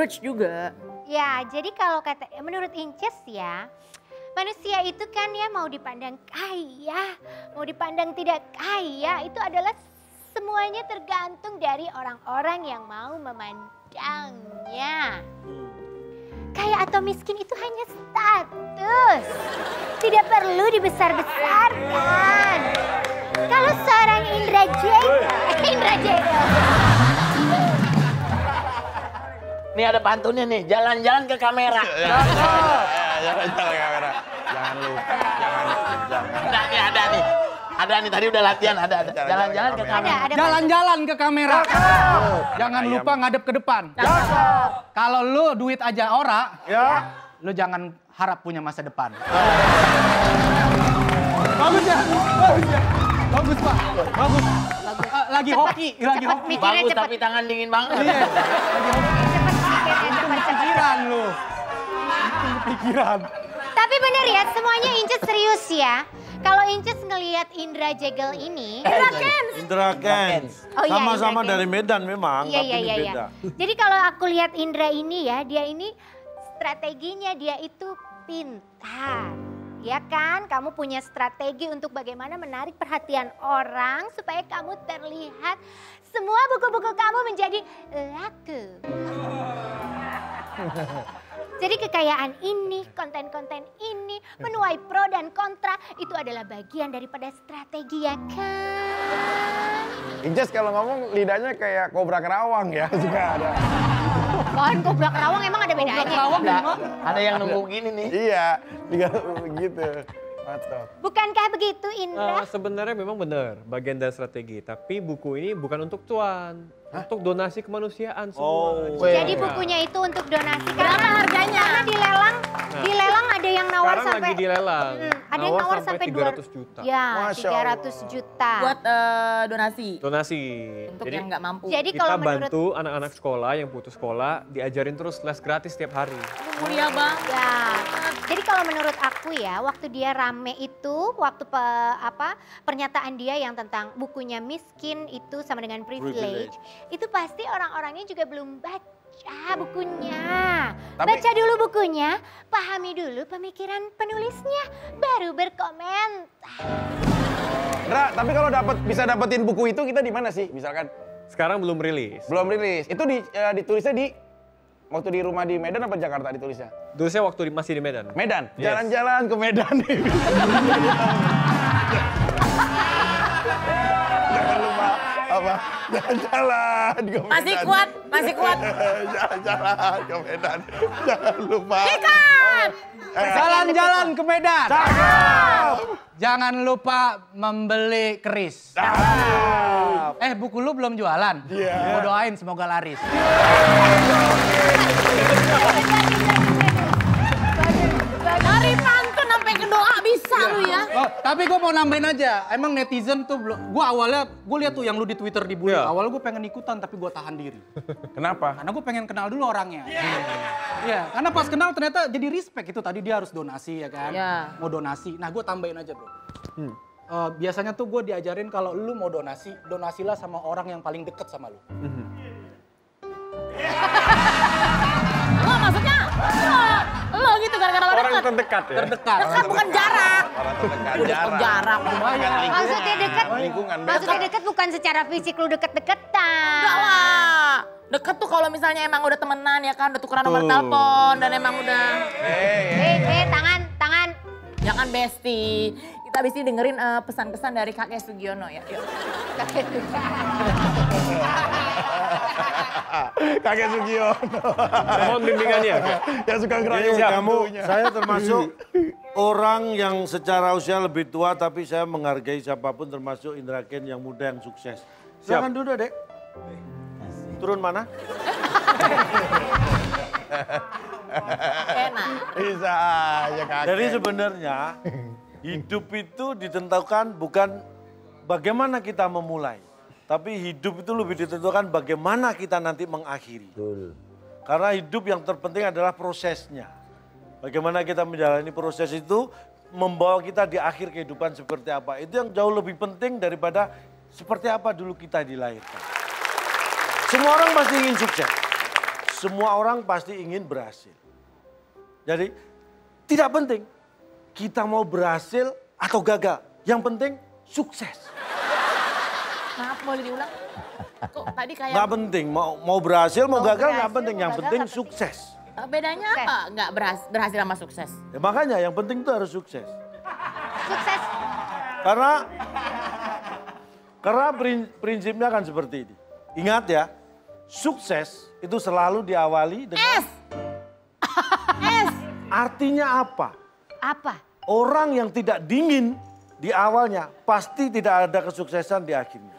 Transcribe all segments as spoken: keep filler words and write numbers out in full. rich juga. Ya, jadi kalau kata menurut Inces ya, manusia itu kan ya mau dipandang kaya, mau dipandang tidak kaya, itu adalah semuanya tergantung dari orang-orang yang mau memandangnya. Kaya atau miskin itu hanya status, tidak perlu dibesar-besarkan. Kalau seorang Indra Jendel, Indra Jendel. Nih ada pantunnya nih, jalan-jalan ke kamera. Jalan-jalan ke kamera. Jangan lupa, jangan lupa. Nih ada nih, ada nih tadi udah latihan, ada ada. Jalan-jalan ke kamera. Jalan-jalan ke kamera. Jangan lupa ngadep ke depan. Kalau lu duit aja ora, lu jangan harap punya masa depan. Bagus ya, bagus ya, bagus pak, bagus. Lagi hoki, lagi hoki. Bagus tapi tangan dingin banget. Lagi hoki. Pikiran lu, pikiran. Tapi bener ya, semuanya Inces serius ya. Kalau Inces ngelihat Indra Jegel ini, Indra Kenz. Indra Kenz. Sama-sama dari Medan memang, tapi beda. Jadi kalau aku lihat Indra ini ya, dia ini strateginya dia itu pintar. Ya kan, kamu punya strategi untuk bagaimana menarik perhatian orang supaya kamu terlihat semua buku-buku kamu menjadi laku. Jadi kekayaan ini, konten-konten ini, menuai pro dan kontra itu adalah bagian daripada strategi ya kan? Inces kalau ngomong lidahnya kayak kobra kerawang ya juga ada. Pohon kobra kerawang emang ada bedanya? Kobra kerawang ya? Ada yang nunggu gini nih. Iya, tinggal begitu. Bukankah begitu Indra? Uh, sebenarnya memang benar bagian dari strategi, tapi buku ini bukan untuk tuan, hah? Untuk donasi kemanusiaan semua. Oh, jadi bukunya itu untuk donasi. Berapa harganya? Karena dilelang, nah, dilelang ada yang nawar sampai lagi dilelang. Hmm, ada yang nawar sampai tiga ratus juta. Ya, tiga ratus juta. Buat uh, donasi. Donasi. Untuk jadi, yang nggak mampu. Jadi kita kalau menurut... bantu anak-anak sekolah yang putus sekolah diajarin terus les gratis setiap hari. Mulia banget. Ya. Jadi kalau menurut aku ya, waktu dia rame itu, waktu pe, apa pernyataan dia yang tentang bukunya miskin itu sama dengan privilege, privilege. Itu pasti orang-orangnya juga belum baca bukunya. Tapi, baca dulu bukunya, pahami dulu pemikiran penulisnya, baru berkomentar. Indra, tapi kalau dapat bisa dapetin buku itu kita di mana sih? Misalkan sekarang belum rilis. Belum rilis. Itu di, uh, ditulisnya di waktu di rumah di Medan apa Jakarta ditulisnya? Tulisnya waktu di, masih di Medan. Medan? Jalan-jalan yes. Ke Medan. Jangan lupa apa? Jalan-jalan ke Medan. Masih kuat, masih kuat. Jalan-jalan ke Medan. Jangan lupa. Hikat! Jalan-jalan ke Medan. Cakep! Jangan lupa membeli keris. Cakep! Eh buku lu belum jualan? Iya. Gua doain semoga laris. Dari pantun sampai ke doa bisa lu ya. Oh, tapi gue mau nambahin aja, emang netizen tuh belum. Gue awalnya, gue lihat tuh yang lu di Twitter dibully. Yeah. Awalnya gue pengen ikutan tapi gue tahan diri. Kenapa? Karena gue pengen kenal dulu orangnya. Iya, yeah. yeah. Karena pas kenal ternyata jadi respect itu. Tadi dia harus donasi ya kan, yeah. Mau donasi. Nah gue tambahin aja bro. Hmm. Uh, biasanya tuh gue diajarin kalau lu mau donasi, donasilah sama orang yang paling deket sama lu. Mm-hmm. Lo maksudnya lo, lo gitu gara-gara lo orang terdekat ya? Terdekat. Dekat bukan jarak. Orang terdekat jarak. Jarak. Maksudnya dekat, lingkungan. Maksudnya dekat bukan secara fisik lu deket-deketan. Enggak lah. Deket tuh kalau misalnya emang udah temenan ya kan, udah tukeran nomor telepon dan emang udah. Eh, eh, tangan, tangan. Jangan bestie. Kita bisa dengerin pesan-pesan dari Kakek Sugiono ya. Kakek Kakek Sugiono. Mohon bimbingannya. Yang suka ngerayung kamu. Saya termasuk orang yang secara usia lebih tua tapi saya menghargai siapapun termasuk Indra Kenz yang muda yang sukses. Silakan duduk, Dek. Turun mana? Enak. Bisa aja Kakek. Jadi sebenarnya hidup itu ditentukan bukan bagaimana kita memulai, tapi hidup itu lebih ditentukan bagaimana kita nanti mengakhiri. Betul. Karena hidup yang terpenting adalah prosesnya. Bagaimana kita menjalani proses itu membawa kita di akhir kehidupan seperti apa. Itu yang jauh lebih penting daripada seperti apa dulu kita dilahirkan. Semua orang pasti ingin sukses. Semua orang pasti ingin berhasil. Jadi tidak penting kita mau berhasil atau gagal. Yang penting sukses. Maaf, boleh diulang? Kok tadi kayak... Nggak penting, mau, mau berhasil, mau, mau gagal berhasil, nggak penting. Yang gagal, penting sukses. Bedanya sukses. Apa nggak berhasil, berhasil sama sukses? Ya, makanya yang penting itu harus sukses. Sukses. Karena... Karena prinsipnya kan seperti ini. Ingat ya, sukses itu selalu diawali dengan... S. S. Artinya apa? Apa? Orang yang tidak dingin di awalnya, pasti tidak ada kesuksesan di akhirnya.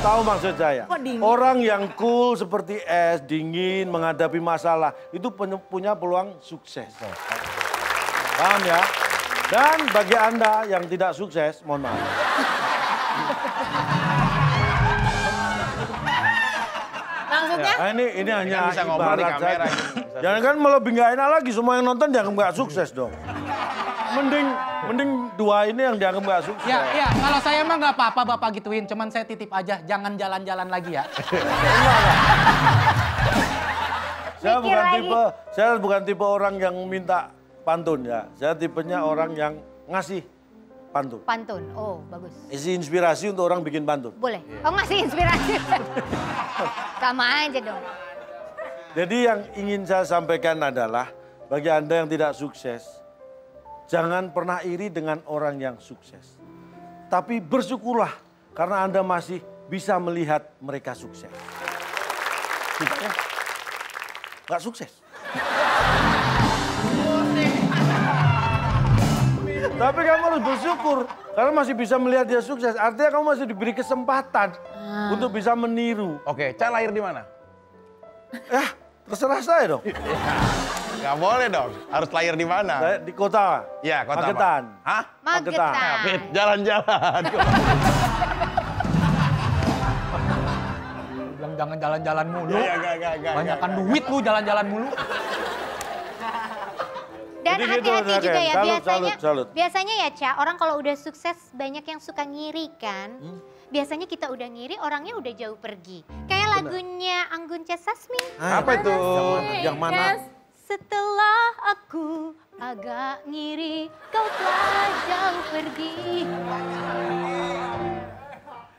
Tahu maksud saya? Orang yang cool seperti es, dingin, menghadapi masalah, itu punya peluang sukses. Paham ya? Dan bagi Anda yang tidak sukses, mohon maaf. Maksudnya? Nah, ini ini hanya ibarat saja. Jangan kan malah binggain lagi semua yang nonton dianggap nggak sukses dong. Mending mending dua ini yang dianggap nggak sukses. Ya, ya. Kalau saya mah nggak apa-apa Bapak gituin, cuman saya titip aja jangan jalan-jalan lagi ya. Saya bukan tipe, saya bukan tipe orang yang minta pantun ya. Saya tipenya hmm. orang yang ngasih pantun. Pantun, oh bagus. Isi inspirasi untuk orang bikin pantun. Boleh. Yeah. Oh ngasih inspirasi. Sama aja dong. Jadi yang ingin saya sampaikan adalah bagi Anda yang tidak sukses, jangan pernah iri dengan orang yang sukses. Tapi bersyukurlah karena Anda masih bisa melihat mereka sukses. Sukses? Gak sukses. Tapi kamu harus bersyukur karena masih bisa melihat dia sukses. Artinya kamu masih diberi kesempatan hmm. untuk bisa meniru. Oke, Cak lahir di mana? Ya, terserah saya dong. Gak boleh dong, harus lahir di mana? Saya di kota. Iya, kota Magetan. Apa? Hah? Magetan. Magetan. Jalan-jalan. Bilang jangan jalan-jalan mulu. Ya, ya, gak, gak, Banyakan gak, duit gak, lu jalan-jalan mulu. Dan hati-hati gitu, juga ya, salut, biasanya salut, salut. biasanya ya Cak, orang kalau udah sukses banyak yang suka ngiri kan. Hmm? Biasanya kita udah ngiri, orangnya udah jauh pergi. Kayak lagunya Anggun C Sasmi. Apa itu? Yang mana? Yang mana? Setelah aku agak ngiri, kau telah jauh pergi.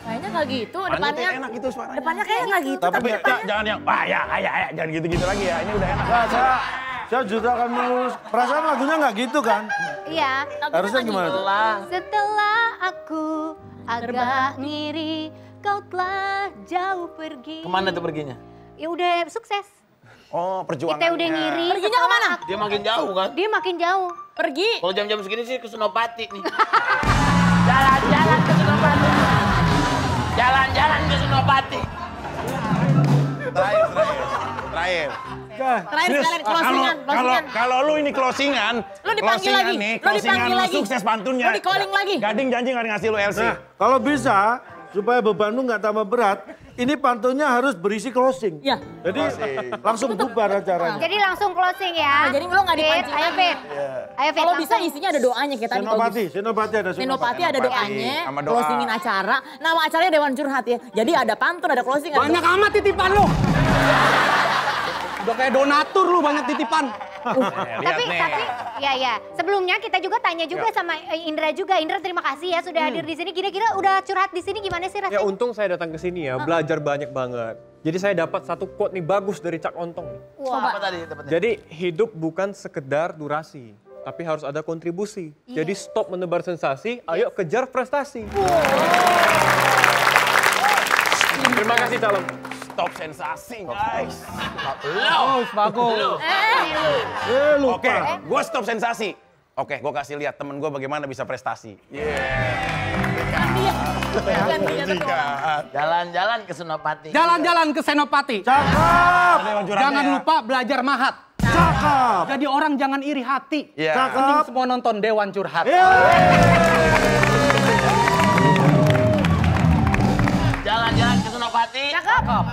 Kayaknya nggak gitu, depannya enak gitu suaranya. Depannya kayak nggak gitu. Tapi, tapi depannya... jangan yang, wah ya, ya, ya, jangan gitu-gitu lagi ya, ini udah enak. Nah, saya, saya juga akan mengurus, perasaan lagunya nggak gitu kan? Iya. Harusnya gimana? Setelah aku agak ngiri, kau telah jauh pergi. Kemana tuh perginya? Ya udah sukses. Oh, perjuangan. Kita udah ngiri. Perginya kemana? Dia makin jauh kan? Dia makin jauh. Pergi. Kalau jam-jam segini sih ke Senopati nih. Jalan-jalan ke Senopati. Jalan-jalan ke Senopati. Terakhir, terakhir. Terakhir. Terakhir, closingan. Kalau kalau lu ini closingan, lu dipanggil lagi. Nih, lu dipanggil lagi. Sukses pantunnya. Lu di-calling lagi. Gading janji nggak ngasih lu L C. Nah, kalau bisa supaya beban lu nggak tambah berat, ini pantunnya harus berisi closing. Ya. Jadi closing. Langsung bubar acaranya. Jadi langsung closing ya. Nah, jadi lu nggak dipancing. Ayo Fit. Ayo Fit. Kalau bisa isinya ada doanya kita. Senopati, Senopati ada. Senopati ada doanya. Doa. Closingin acara. Nama acaranya Dewan Curhat ya. Jadi ada pantun, ada closing. Banyak ada amat titipan lu. Udah kayak donatur lu banyak titipan. Uh, tapi, nih. tapi, ya ya. Sebelumnya kita juga tanya juga ya. sama Indra juga. Indra terima kasih ya sudah hmm. hadir di sini. Kira-kira udah curhat di sini gimana sih rasanya? Ya untung saya datang ke sini ya, belajar banyak banget. Jadi saya dapat satu quote nih bagus dari Cak Ontong. Wah. Coba tadi dapatnya. Jadi hidup bukan sekedar durasi, tapi harus ada kontribusi. Yeah. Jadi stop menebar sensasi, yes. ayo kejar prestasi. Wow. Terima kasih Calon. Top sensasi, guys. Bagus, bagus. Oke, gue stop sensasi. Oke, gue kasih lihat temen gue bagaimana bisa prestasi. Jalan-jalan ke Senopati. Jalan-jalan ke Senopati. Cakep. Jangan lupa belajar mahat. Cakep. Jadi orang jangan iri hati. Cakep. Mending semua nonton Dewan Curhat. Jalan-jalan ke Senopati,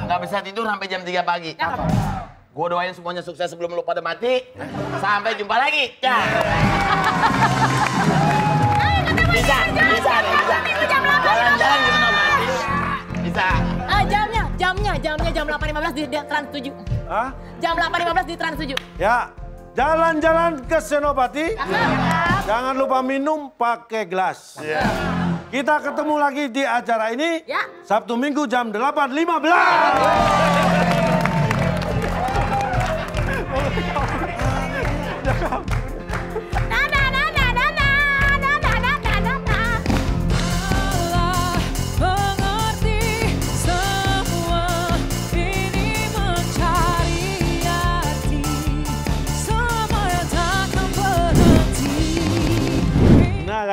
nggak bisa tidur sampai jam tiga pagi. Gue doain semuanya sukses sebelum lu pada mati. Sampai jumpa lagi. Bisa, bisa, bisa. Jalan-jalan ke Senopati. Bisa. Ah, jamnya, jamnya, jamnya, jam jam delapan lima belas di Trans tujuh. Hah? jam delapan lima belas di Trans tujuh. Ya, jalan-jalan ke Senopati. Jangan, Jangan lupa minum pakai gelas. Ya. Kita ketemu lagi di acara ini ya. Sabtu Minggu jam delapan lima belas.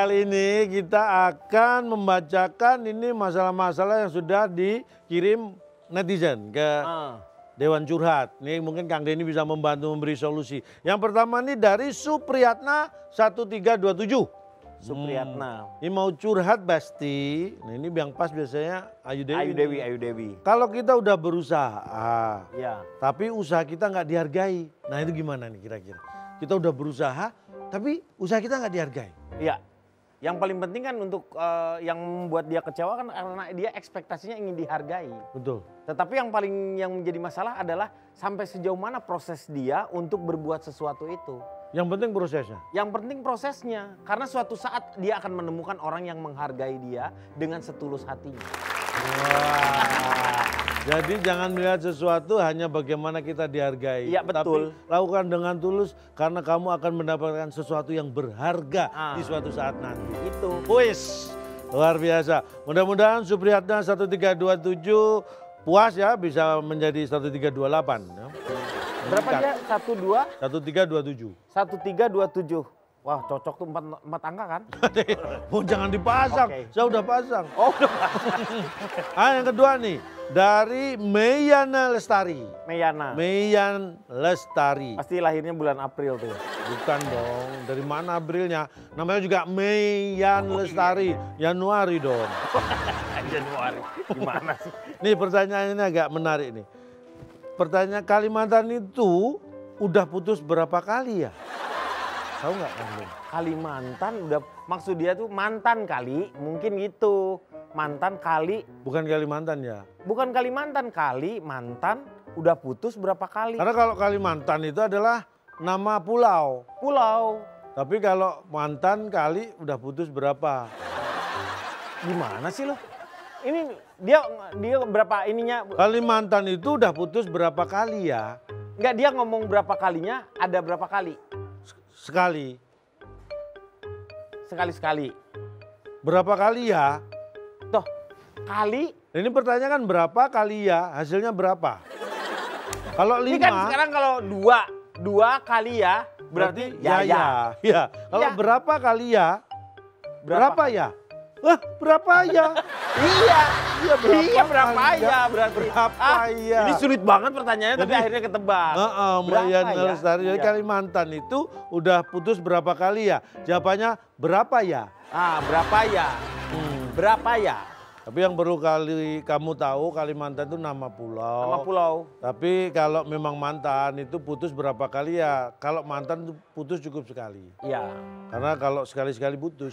Kali ini kita akan membacakan ini masalah-masalah yang sudah dikirim netizen ke uh. Dewan Curhat. Ini mungkin Kang Deni bisa membantu memberi solusi. Yang pertama ini dari Supriyatna seribu tiga ratus dua puluh tujuh. Supriyatna. Hmm. Ini mau curhat pasti. Nah ini yang pas biasanya Ayu Dewi. Ayu Dewi, Ayu Dewi. Kalau kita udah berusaha, ya. Tapi usaha kita nggak dihargai. Nah itu gimana nih kira-kira? Kita udah berusaha, tapi usaha kita nggak dihargai. Iya. Yang paling penting kan untuk uh, yang membuat dia kecewa kan karena dia ekspektasinya ingin dihargai. Betul. Tetapi yang paling yang menjadi masalah adalah sampai sejauh mana proses dia untuk berbuat sesuatu itu. Yang penting prosesnya. Yang penting prosesnya. Karena suatu saat dia akan menemukan orang yang menghargai dia dengan setulus hatinya. Wow. Jadi jangan melihat sesuatu hanya bagaimana kita dihargai. Iya betul. Tapi lakukan dengan tulus karena kamu akan mendapatkan sesuatu yang berharga ah. di suatu saat nanti. Itu. Wis, luar biasa. Mudah-mudahan Supriyatna seribu tiga ratus dua puluh tujuh puas ya bisa menjadi seribu tiga ratus dua puluh delapan. Ya. Berapa dia? seribu dua ratus? seribu tiga ratus dua puluh tujuh. seribu tiga ratus dua puluh tujuh. Wah cocok tuh empat, empat angka kan? Oh jangan dipasang, okay. Saya udah pasang. Oh udah pasang. Ah yang kedua nih, dari Meyana Lestari. Meyana. Meyan Lestari. Pasti lahirnya bulan April tuh. Bukan dong, dari mana Aprilnya? Namanya juga Meyan Lestari, Januari dong. Januari, gimana sih? Nih pertanyaannya agak menarik nih. Pertanyaan Kalimantan itu udah putus berapa kali ya? Tahu nggak Kalimantan udah maksud dia tuh mantan kali mungkin gitu mantan kali bukan Kalimantan ya bukan Kalimantan kali mantan udah putus berapa kali karena kalau Kalimantan itu adalah nama pulau pulau tapi kalau mantan kali udah putus berapa gimana sih lo ini dia dia berapa ininya Kalimantan itu udah putus berapa kali ya nggak dia ngomong berapa kalinya ada berapa kali sekali sekali sekali berapa kali ya toh kali ini pertanyaan berapa kali ya hasilnya berapa kalau lima ini kan sekarang kalau dua dua kali ya berarti, berarti ya, ya ya ya kalau ya. Berapa kali ya berapa, berapa ya wah berapa ya iya iya berapa, iya, berapa ya, ya berarti berapa ah, ya ini sulit banget pertanyaannya jadi, tapi akhirnya ketebak uh, uh, berapa ya, Lestari, jadi iya. Kalimantan itu udah putus berapa kali ya jawabannya berapa ya ah berapa ya hmm. berapa ya tapi yang perlu kali kamu tahu Kalimantan itu nama pulau nama pulau tapi kalau memang mantan itu putus berapa kali ya kalau mantan itu putus cukup sekali iya karena kalau sekali-sekali putus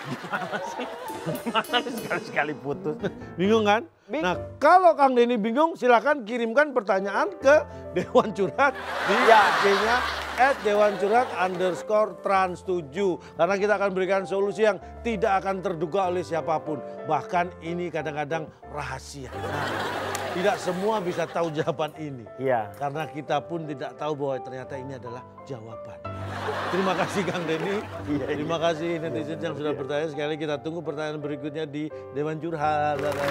gimana sih? Gimana sekali-sekali putus? Bingung kan? Bing. Nah kalau Kang Deni bingung silahkan kirimkan pertanyaan ke Dewan Curhat di I G-nya at Dewan Curhat underscore trans tujuh. Karena kita akan berikan solusi yang tidak akan terduga oleh siapapun. Bahkan ini kadang-kadang rahasia. Nah, tidak semua bisa tahu jawaban ini. Iya. Karena kita pun tidak tahu bahwa ternyata ini adalah jawaban. Terima kasih Kang Deni. Iya, terima iya. kasih netizen iya, yang iya. sudah bertanya. Sekali kita tunggu pertanyaan berikutnya di Dewan Curhat.